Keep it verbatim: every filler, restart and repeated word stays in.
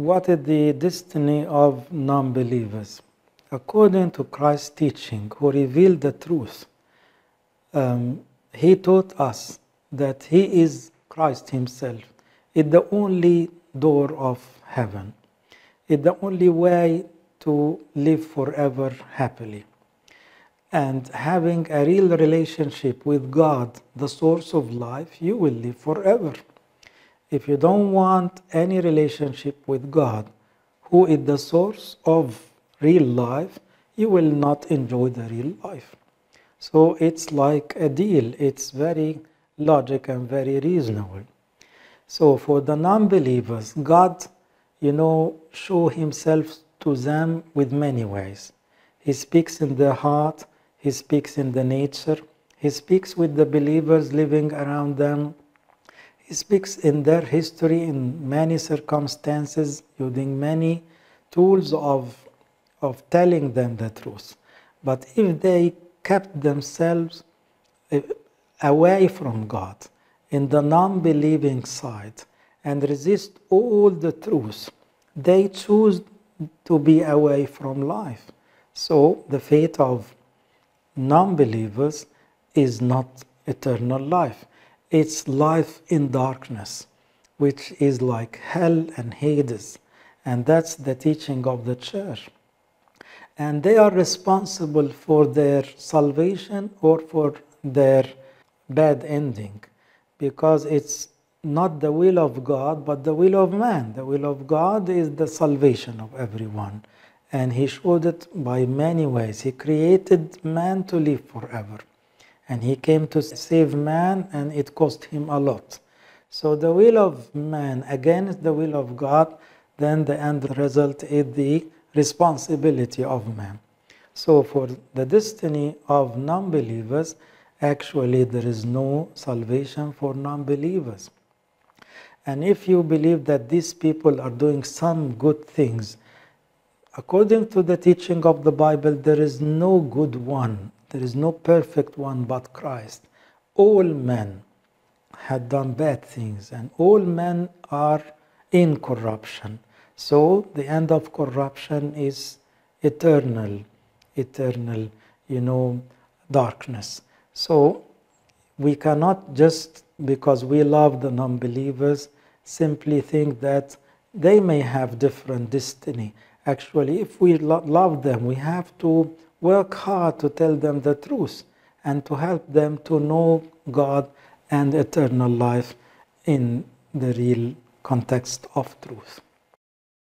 What is the destiny of non-believers? According to Christ's teaching, who revealed the truth, um, he taught us that he is Christ himself. It's the only door of heaven. It's the only way to live forever happily. And having a real relationship with God, the source of life, you will live forever. If you don't want any relationship with God, who is the source of real life, you will not enjoy the real life. So it's like a deal. It's very logical and very reasonable. So for the non-believers, God, you know, shows himself to them with many ways. He speaks in their heart. He speaks in the nature. He speaks with the believers living around them. He speaks in their history, in many circumstances, using many tools of, of telling them the truth. But if they kept themselves away from God, in the non-believing side, and resist all the truth, they choose to be away from life. So the fate of non-believers is not eternal life. It's life in darkness, which is like hell and Hades. And that's the teaching of the church. And they are responsible for their salvation or for their bad ending, because it's not the will of God, but the will of man. The will of God is the salvation of everyone. And he showed it by many ways. He created man to live forever. And he came to save man, and it cost him a lot. So the will of man against the will of God, then the end result is the responsibility of man. So for the destiny of non-believers, actually there is no salvation for non-believers. And if you believe that these people are doing some good things, according to the teaching of the Bible, there is no good one. There is no perfect one but Christ. All men had done bad things, and all men are in corruption. So the end of corruption is eternal, eternal, you know, darkness. So we cannot just, because we love the non-believers, simply think that they may have different destiny. Actually, if we lo- love them, we have to work hard to tell them the truth and to help them to know God and eternal life in the real context of truth.